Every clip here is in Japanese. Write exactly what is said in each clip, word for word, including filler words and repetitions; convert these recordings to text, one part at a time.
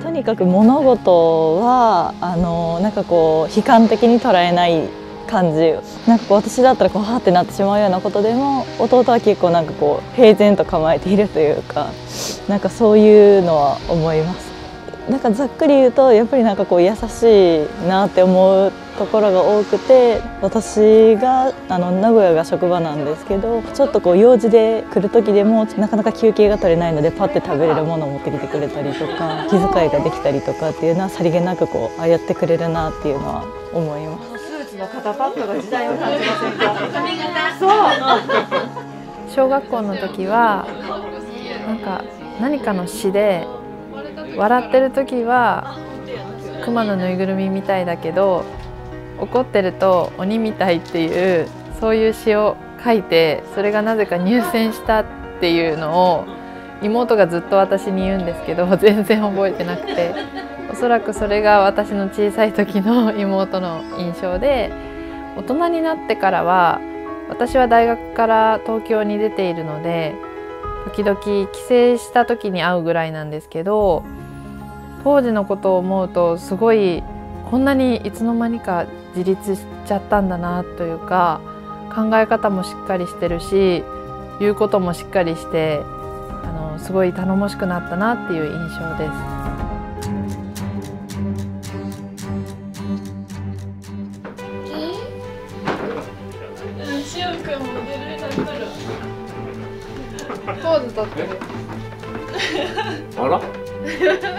とにかく物事はあのなんかこう悲観的に捉えない感じ、なんかこう私だったらこうはーってなってしまうようなことでも、弟は結構なんかこう平然と構えているというか、なんかそういうのは思います。なんかざっくり言うとやっぱりなんかこう優しいなって思うところが多くて、私があの名古屋が職場なんですけど、ちょっとこう用事で来る時でもなかなか休憩が取れないのでパッて食べれるものを持ってきてくれたりとか、気遣いができたりとかっていうのはさりげなくこうああやってくれるなっていうのは思います。スーツの肩パッドが時代を感じませんか？そう小学校の時はなんか何かの詩で、笑ってる時はクマのぬいぐるみみたいだけど怒ってると鬼みたいっていう、そういう詩を書いて、それがなぜか入選したっていうのを妹がずっと私に言うんですけど、全然覚えてなくて、おそらくそれが私の小さい時の妹の印象で、大人になってからは、私は大学から東京に出ているので時々帰省した時に会うぐらいなんですけど、当時のことを思うとすごい、こんなにいつの間にか自立しちゃったんだなというか、考え方もしっかりしてるし、言うこともしっかりして、あのすごい頼もしくなったなっていう印象です。ポーズ取ってる。あらあった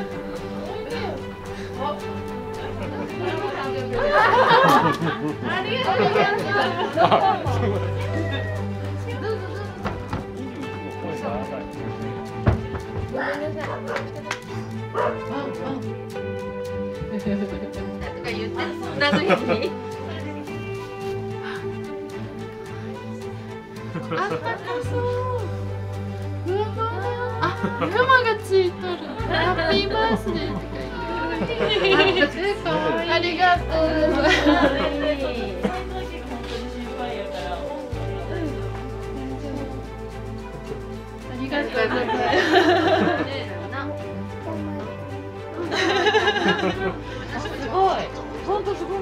かそう。クマがついとる。ハッピーバースデーって書いてる。ありがとうございます。ありがとうございます。すごい。本当すごい。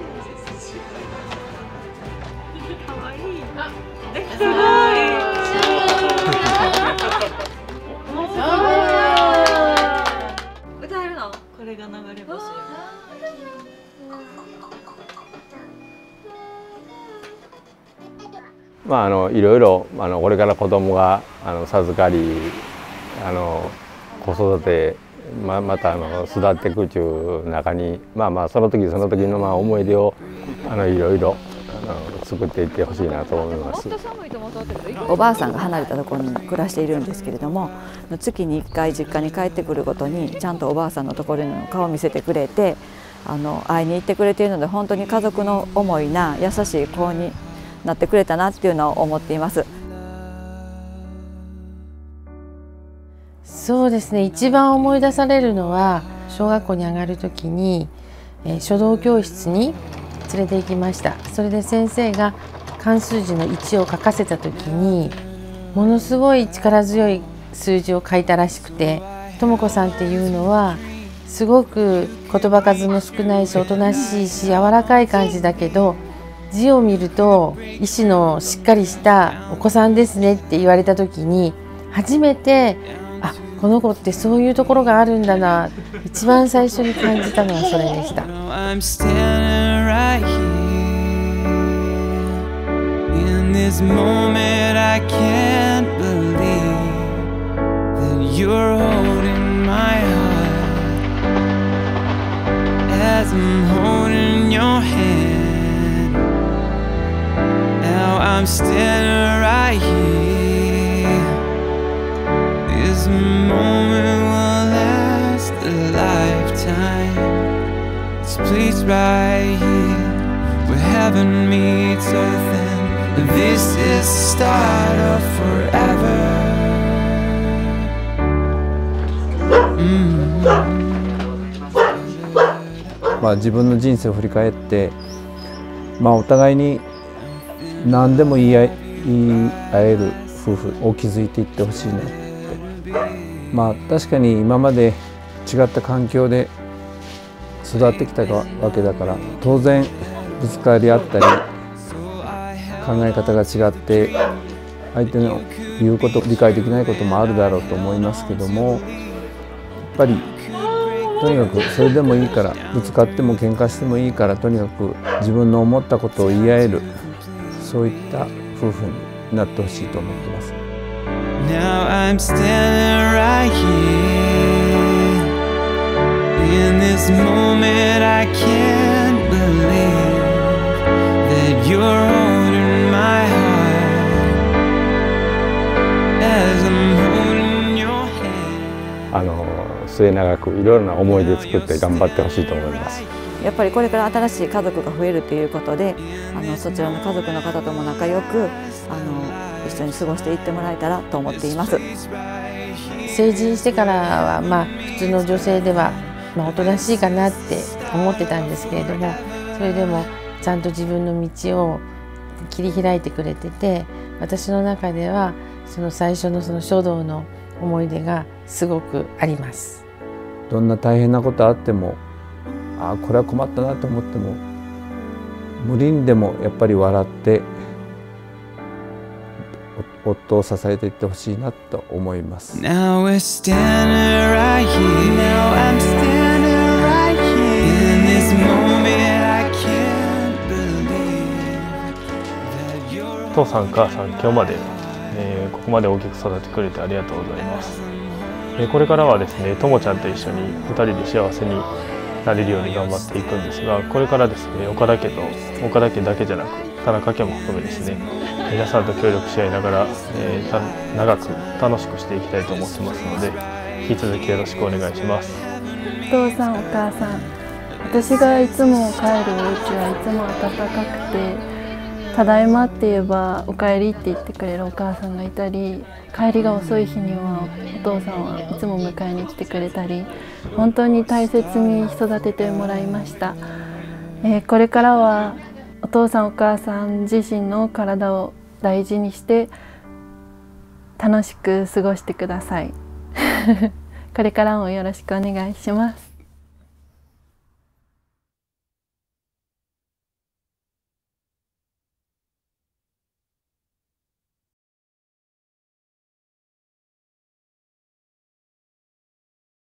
可愛い。すごい。歌えるの？これが流れ星。まああのいろいろあのこれから子供があの授かり、あの子育て ま, またあの育っていくという中に、まあまあその時その時のまあ思い出をあのいろいろあの作っていってほしいなと思います。おばあさんが離れたところに暮らしているんですけれども、月にいっかい実家に帰ってくるごとにちゃんとおばあさんのところの顔を見せてくれて、あの会いに行ってくれているので、本当に家族の思いな優しい子になってくれたなっていうのを思っています。そうですね、一番思い出されるのは小学校に上がる時に、えー、書道教室に連れて行きました。それで先生が漢数字のいちを書かせた時に、ものすごい力強い数字を書いたらしくて、とも子さんっていうのはすごく言葉数も少ないし、おとなしいし柔らかい感じだけど、字を見ると意志のしっかりしたお子さんですねって言われた時に、初めてあ、この子ってそういうところがあるんだな、一番最初に感じたのはそれでした。This moment I can't believe that you're holding my heart as I'm holding your hand. Now I'm standing right here. This moment will last a lifetime. This place right here where heaven meets earth and This is the start of forever. Mm. まあ自分の人生を振り返って、まあお互いに何でも言い合い、言い合える夫婦を築いていってほしいなって。まあ確かに今まで違った環境で育ってきたわけだから、当然ぶつかり合ったり考え方が違って相手の言うこと理解できないこともあるだろうと思いますけども、やっぱりとにかくそれでもいいから、ぶつかっても喧嘩してもいいから、とにかく自分の思ったことを言い合える、そういった夫婦になってほしいと思ってます。Now I'm standing right here. In this moment, I can't believe that you're holding my heart as I'm holding your hand. あの末永くいろいろな思い出作って頑張ってほしいと思います。やっぱりこれから新しい家族が増えるということで、あのそちらの家族の方とも仲良くあの。一緒に過ごしていってもらえたらと思っています。成人してからはまあ普通の女性ではまあおとなしいかなって思ってたんですけれども、それでもちゃんと自分の道を切り開いてくれてて、私の中ではその最初のその書道の思い出がすごくあります。どんな大変なことあっても、ああこれは困ったなと思っても、無理にでもやっぱり笑って。夫を支えていってほしいなと思います。父さん母さん、今日まで、えー、ここまで大きく育ててくれてありがとうございます。えー、これからはですね、ともちゃんと一緒にふたりで幸せになれるように頑張っていくんですが、これからですね、岡田家と岡田家だけじゃなく田中家も含めですね、皆さんと協力し合いながら、えー、長く楽しくしていきたいと思ってますので、引き続きよろしくお願いします。お父さんお母さん、私がいつも帰るお家はいつも温かくて、ただいまって言えばおかえりって言ってくれるお母さんがいたり、帰りが遅い日にはお父さんはいつも迎えに来てくれたり、本当に大切に育ててもらいました。えー、これからはお父さんお母さん自身の体を大事にして楽しく過ごしてください。これからもよろしくお願いします。